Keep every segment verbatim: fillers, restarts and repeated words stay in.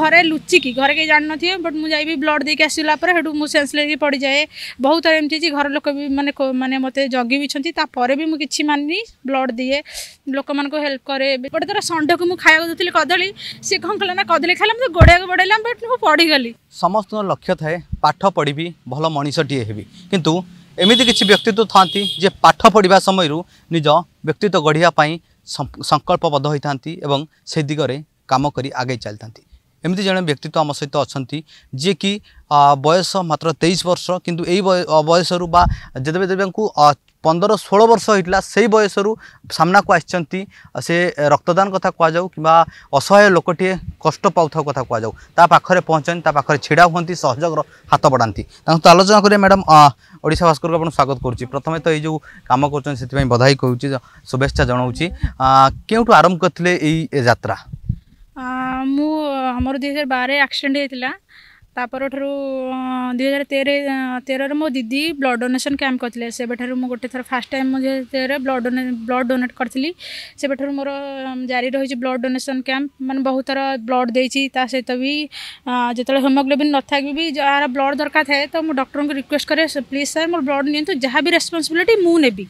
घरे लुचिकी घर के जान थे बट मुझे ब्लड देके आसला सेन्सलेस पड़ जाए बहुत थर एमती घर लोक भी माने माने मत जगी भी मुझे कि मानी ब्लड दिए लोक मान हेल्प करे गोटे तरह षंड को मुझे खाया दूसरी कदली सी कौन कला ना कदली खाला मतलब गोड़ाक बड़ेला बट मुझे पढ़ीगली। समस्त लक्ष्य थाए पाठ पढ़ी भल मनीषीए हेबी किंतु एमती किसी व्यक्तित्व था जे पाठ पढ़ा समय निज व्यक्तित्व गढ़ापी संकल्पबद्ध होता से दिगरे काम कर आगे चलती एमती जड़े व्यक्तित्व आम सहित अच्छा जी कि बयस मात्र तेईस वर्ष किंतु यही बयस रु बा जदेव देवी पंद्रह षोल वर्ष होता से बयस रु सामना को आसे रक्तदान कथा कहु कि असहाय लोकटे कष्ट पाऊ कथा कहु पाखे पहुँचनी छिड़ा हमें सहयोग हाथ बढ़ाती आलोचना करें। मैडम ओडिशा भास्कर को आपको स्वागत करुच्ची प्रथम तो यो कम कर बधाई कहूँ शुभेच्छा जनाऊँगी क्योंठू आरंभ करते ये यात्रा मु हमर दुई हजार बारे एक्सीडेंट होता तापर ठूँ दुई हजार तेरह तेरह मो दीदी ब्लड डोनेशन कैंप करते से मु गोटे थर फास्ट टाइम मुझे तेरह ब्लड डोने ब्लड डोनेट करी से मोर जारी रही ब्लड डोनेशन कैंप मैं बहुत थर ब्लड देती सहित भी जो हीमोग्लोबिन न था भी यार ब्लड दरकार थाए तो मुझे डॉक्टर को रिक्वेस्ट करे प्लीज सर मोर ब्लड नियंतु जहाँ भी रेस्पन्सबिलिटी मुबी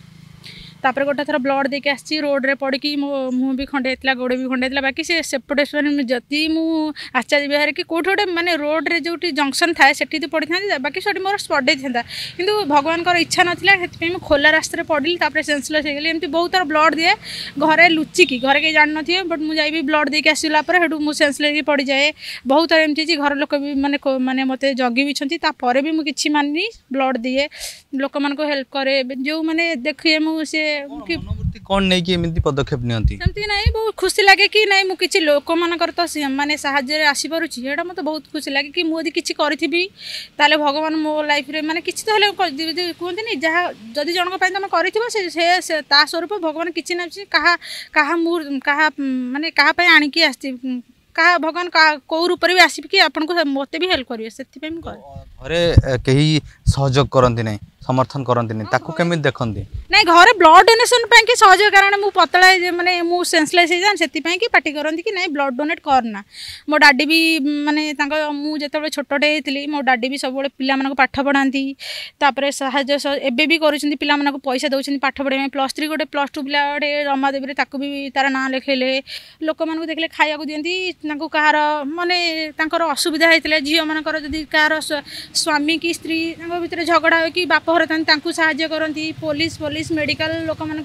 तापर गोटे थर ब्लड देके आसी रोड रे पड़ी की मो मुँह भी खंडेला गोड़ भी खंडेला बाकी से सेपटे मैंने जदि मुचार्य विहार कि कौट गोटे मैंने रोड रे जो जंक्शन थाए से पड़ी था बाकी से मोर स्पटे था कि भगवान इच्छा नाला से खोला रास्ते पड़ी तापर सेन्सलेस हो गली एमती बहुत थर ब्लड दिए घरे लुचिकी घर के जान थे बट मुझे ब्लड देके आसला सेन्सलेस पड़ जाए बहुत थर एमती घर लोक भी माने माने मत जगी भी मुझे कि मानी ब्लड दिए लोक मान हेल्प करे जो मैंने देखिए मुझे कौन नहीं कि एमती पदक्षेप नियंती सेमती नहीं बहुत खुशी लगे कि नहीं मु किछि लोक मानकर तो माने सहाय्य रे आसी परुछि एटा मते बहुत खुशी लगे कि मु यदि किछि करथिबी ताले भगवान मो लाइफ रे माने किछि तो हले कहते नहीं जहाँ जदि जनक पय तमे करथिबो से से ता स्वरूप भगवान किछि ना कहा कहा मु कहा माने कहा पय आणी कि आस्ती कहा भगवान कौ रूप भी आसबि कि आपन को मते भी हेल्प करियो सेति पय मु घरे केही सहयोग करंती नहीं समर्थन करती नहीं ताकू केमि देखंती नहीं घरे ब्लड डोनेशन पे कि सहज कारण मु पतला माने मु सेंसलेस हो जान सेति पय कि पार्टी करंती कि नहीं ब्लड डोनेट करना मो डाडी भी माने तांको मु जेतबे छोटटे हेतली मो डाडी भी सब पिला मानको पाठ पढ़ांती तापर सहाय्य एबे भी करूछंती पिला मानको पैसा दउछंती पाठ पढ़े प्लस थ्री गोटे प्लस टू पिला गोटे रमा देवी रे ताकू भी तार ना लिखेले लोक मानको देखले खाया को दियंती तांको कहार माने तांकर असुविधा हेतले झियो मानकर जदी कहार स्वामी की स्त्री तांको भितर झगड़ा हो कि बाप साहाय्य करती पुलिस पुलिस मेडिकल लोक मान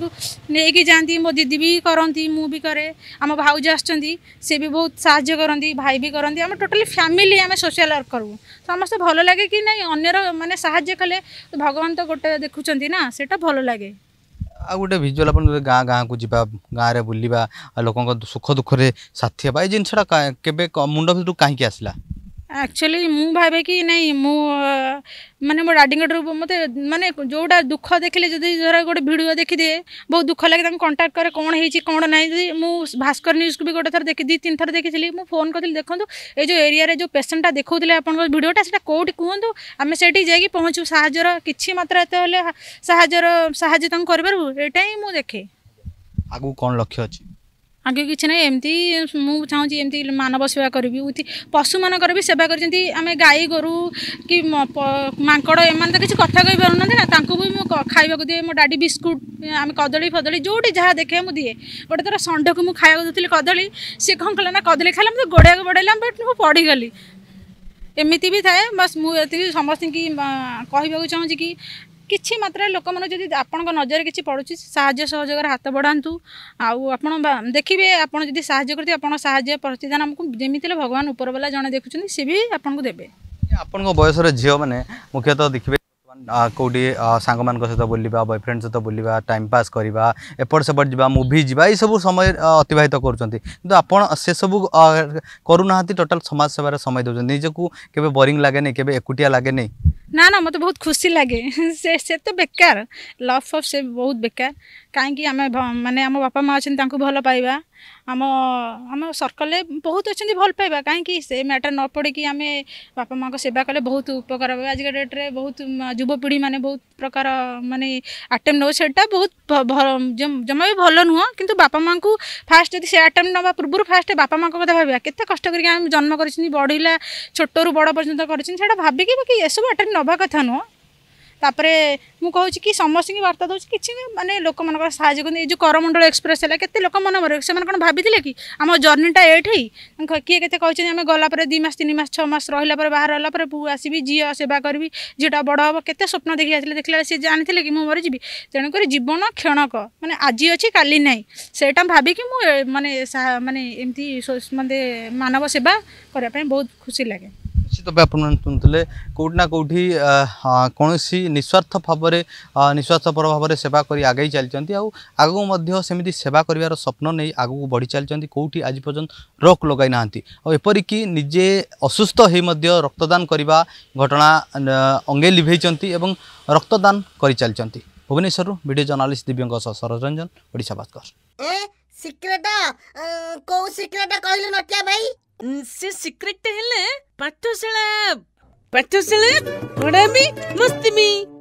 नहीं जाती मो दीदी भी करती मु भी करे आम भाउज आसछंती से भी बहुत साहाय्य करती भाई भी करती आम टोटली फैमिली आम सोशल वर्क करूँ समस्ते भल लगे कि नहीं अन्यर माने साहाय्य कले तो भगवान तो गोटे देखुचंती ना सेटा भल लगे आ गोटे भिजुआल आप गाँ गाँव को जावा गाँव में बुलवा लोक सुख दुखे साथी ये जिनसा के मुंड भर कहीं आसला एक्चुअली मु भावे कि नहीं मु माने मो डाडी मत माने जोटा दुख देखिले जदि जरा गोटे भिडियो देखिदे बहुत दुख लगे कंटाक्ट करे कौन होती कौन ना मु भास्कर न्यूज को भी गोटे थर देखी दी तीन थर देखी मु फोन करी देखूँ ये जो एरिया जो पेसेंटा देखो आपको भिडियोटा से कौटी कहतु आम से पहुँचू साहर कि मात्रा ये साहय करूँ ये मुझे देखे आगू कौन लक्ष्य अच्छी आगे किसी ना एमती मुझे एमती मानव सेवा करी पशु मान भी सेवा करें गाई गोरू कि माकड़ एम तो किसी कथा कही पार ना तांको भी मुझे खावाक दिए मो डाडी बिस्कुट आम कदली फदली जोटी जहाँ देखे मुझे दिए गोटे तरह षंड को मुझे खाया दूसरी कदली सी कौन कला ना कदली खाला मतलब गोड़ाक बड़ेला बट मुझे पढ़ीगली एमती भी थाए बस मुझे समस्त की कहवाक चाहूँगी कि किछि मात्रा लोक मन जदि आपण नजर किसी पड़ुछि साहाय्य सहयोग हाथ बढ़ातु आपन देखिए आपन जदि साहाय्य करथि आपन साहाय्य प्रतिदान हमकु जेमितिले भगवान ऊपर वाला जने देखुछन से भी आपन को देबे आपन को बयस रे झियो माने मुख्यतः देखिबे कोडी सांग मान सहित बोलवा बॉयफ्रेंड सहित बोलवा टाइम पास करवा एपट सेपट जावा मूवी जावा ये सब समय अतिबाहित करुँच कि आपड़ से सबू करूना टोटाल समाज सेवार समय दौरान निजकू के बोरिंग लगे नहीं के एकुटिया लगे नहीं ना ना मत बहुत खुशी लगे से से तो बेकार लव फफ से बहुत बेकार कहीं माने आम बापा माँ अच्छे भल पाइबा आम आम सर्कल बहुत अच्छे भल पाइबा कहीं से मैटर न पड़ी कि आम बापा माँ को सेवा कले बहुत उपकार पाइबा। आज के डेट रे बहुत युवपीढ़ी मैंने बहुत प्रकार माने आटेम्प्ट नौ से बहुत जमा भी भल नुह कि बापा माँ को फास्ट जब से आटेम्प्ट ना पूर्व फास्ट बापा माँ कथा भाव के कष्ट करके जन्म कर बढ़ला छोटू बड़ पर्यटन कर भाविकी बाकी ये सब आटेम्प्ट ना कथा नुह। तापरे मु कहूँ कि समस्त की वार्ता दूसरी किसी मानने लोक मान सा जो करमंडल एक्सप्रेस है के लोक मन मर से कौन भाई कि आम जर्नीटा एटी किए के आम गलापर दुई मस तीन मस छस रहा बाहर रहा पु आसबि झील सेवा करी झीटा बड़ हम के स्वप्न देखी आसे देखा सी जानी कि मुझे मरीजी तेणुकर जीवन क्षणक मैंने आज अच्छी का ना से भाविकी मुझे मानने एमती मे मानव सेवा करने बहुत खुशी लगे। तबे आपण शुणुले कौटना कौटी कौन निस्वार्थ भाव निस्वार्थपर भाव सेवा कर आगे चलती आगू सेमती सेवा कर स्वप्न नहीं आगू बढ़ी चलती कौटी आज पर्यंत रोक लगे ना एपरिक निजे असुस्थ हो रक्तदान करने घटना अंगे लिभेई रक्तदान कर चलती। भुवनेश्वर वीडियो जर्नालीस्ट दिव्यों सरोज रंजन ओडिशा भास्कर। सिक्रेट कौ सिक्रेट कहले नटिया भाई से सिक्रेट हेले पाठशाला पाठशाला पढ़ामी मस्ती में।